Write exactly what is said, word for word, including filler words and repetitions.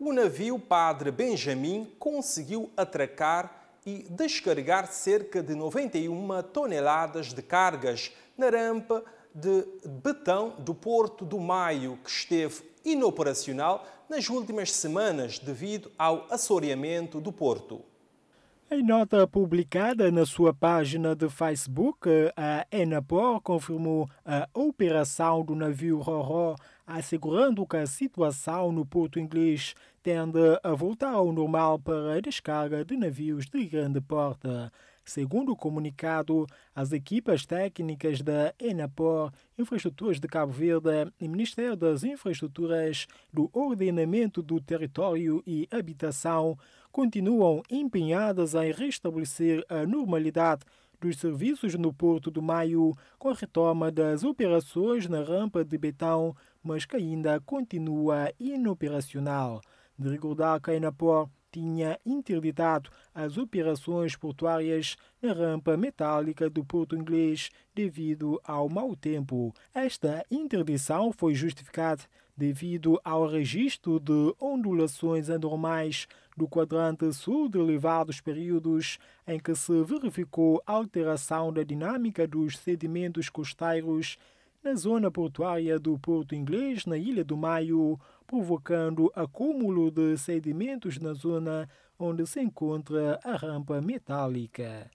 o navio Padre Benjamin conseguiu atracar e descarregar cerca de noventa e uma toneladas de cargas na rampa de betão do Porto do Maio, que esteve inoperacional nas últimas semanas devido ao assoreamento do porto. Em nota publicada na sua página de Facebook, a Enapor confirmou a operação do navio Roró, assegurando que a situação no Porto Inglês tende a voltar ao normal para a descarga de navios de grande porte. Segundo o comunicado, as equipas técnicas da Enapor, Infraestruturas de Cabo Verde e Ministério das Infraestruturas, do Ordenamento do Território e Habitação continuam empenhadas em restabelecer a normalidade dos serviços no Porto do Maio, com a retoma das operações na rampa de betão, mas que ainda continua inoperacional. De recordar que a Enapor tinha interditado as operações portuárias na rampa metálica do Porto Inglês devido ao mau tempo. Esta interdição foi justificada devido ao registro de ondulações anormais do quadrante sul de elevados períodos em que se verificou alteração da dinâmica dos sedimentos costeiros na zona portuária do Porto Inglês, na Ilha do Maio, provocando acúmulo de sedimentos na zona onde se encontra a rampa metálica.